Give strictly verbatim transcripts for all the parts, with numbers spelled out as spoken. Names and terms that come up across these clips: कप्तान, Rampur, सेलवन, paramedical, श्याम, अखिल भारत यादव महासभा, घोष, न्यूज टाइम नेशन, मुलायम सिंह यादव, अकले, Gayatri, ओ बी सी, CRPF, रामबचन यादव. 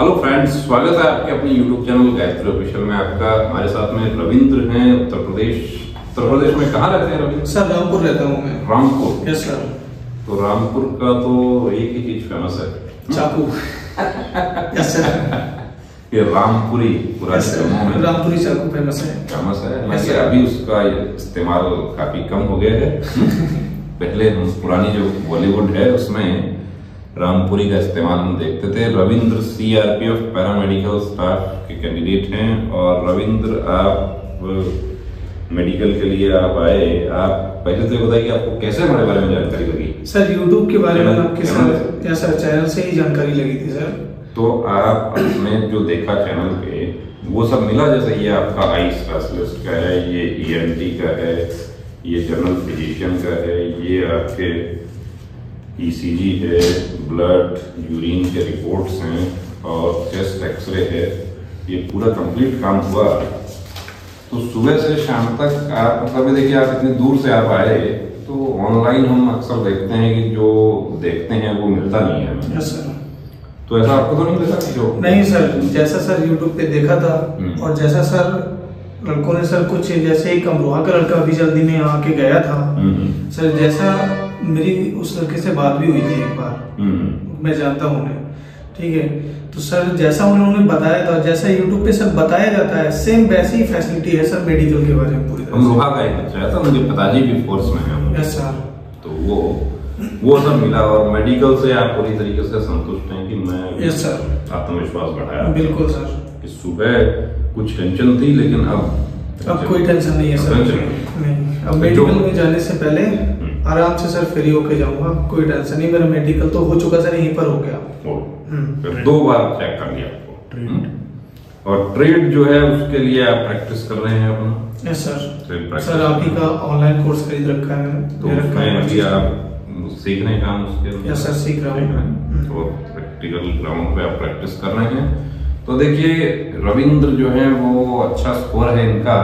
Hello friends, स्वागत है आपके अपने यूट्यूब चैनल गायत्री ऑफिशियल में। आपका हमारे साथ में रविंद्र हैं, उत्तर प्रदेश। उत्तर प्रदेश में कहाँ रहते हैं रविंद्र सर? रामपुर रहता हूँ मैं। रामपुर? Yes sir. तो रामपुर का तो एक ही चीज फेमस है, चाकू। यस सर, ये रामपुरी पूरा जम्मू में रामपुरी चाकू फेमस है। फेमस है, अभी उसका इस्तेमाल काफी कम हो गया है। पहले पुरानी जो बॉलीवुड है उसमें रामपुरी का इस्तेमाल हम देखते थे। Ravindra C R P F paramedical staff के कैंडिडेट हैं। और रविंद्र, आप मेडिकल के लिए आप आए, आप पहले से बताइए आपको कैसे हमारे बारे में जानकारी लगी? सर यूट्यूब के बारे में आपके साथ या सर चैनल से ही जानकारी लगी थी सर। तो आप अपने जो देखा चैनल पे वो सब मिला, जैसे ये आपका आई स्पेशलिस्ट का है, ये ई एन टी का है, ये जनरल फिजिशियन का है, ये आपके ई सी जी है, ब्लड यूरिन के रिपोर्ट्स हैं और चेस्ट एक्सरे है। ये पूरा कंप्लीट काम हुआ। तो सुबह से शाम तक आप, मतलब देखिए आप इतने दूर से आप आए, तो ऑनलाइन हम अक्सर देखते हैं कि जो देखते हैं वो मिलता नहीं है। Yes sir. तो ऐसा आपको तो नहीं लगा जो? नहीं सर, जैसा सर यूट्यूब पे देखा था और जैसा सर लड़कों ने सर कुछ, जैसे एक अमरोहा का लड़का अभी जल्दी में आके गया था सर, जैसा मेरी उस लड़के से बात भी हुई थी एक बार, मैं जानता हूँ उन्हें, ठीक है। तो सर जैसा उन्होंने बताया था, जैसा यूट्यूब पे सर बताया जाता है, सेम वैसी ही फैसिलिटी है सर मेडिकल के बारे में पूरी तरह। अमरोहा का एक बच्चा है, मुझे पिताजी भी फोर्स में है। Yes sir. तो वो वो सब मिला और मेडिकल से आप पूरी तरीके से संतुष्ट हैं कि मैं? Yes sir. आत्मविश्वास बढ़ाया? बिल्कुल सर। कि सुबह कुछ टेंशन थी लेकिन अब अब कोई टेंशन नहीं है सर। अब मेडिकल में जाने से पहले आराम से सर फ्री होके जाऊंगा, कोई टेंशन नहीं। मेरा मेडिकल तो हो चुका सर, यहीं पर हो गया। फिर दो बार चेक कर लिया आपको। और ट्रेड जो है उसके लिए आप प्रैक्टिस कर रहे हैं अपना? Yes sir. सर आप ही का ऑनलाइन कोर्स खरीद रखा है मैंने, तो आप सीख रहे हैं काम उसके? यस सर, सीख रहा हूँ। तो प्रैक्टिकल ग्राउंड पे आप प्रैक्टिस कर रहे हैं। तो देखिए रविंद्र जो है वो अच्छा स्कोर है इनका,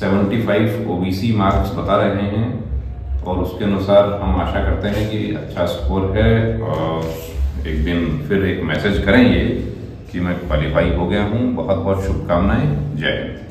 पचहत्तर ओ बी सी मार्क्स बता रहे हैं और उसके अनुसार हम आशा करते हैं कि अच्छा स्कोर है और एक दिन फिर एक मैसेज करेंगे कि मैं क्वालिफाई हो गया हूँ। बहुत बहुत शुभकामनाएं। जय हिंद।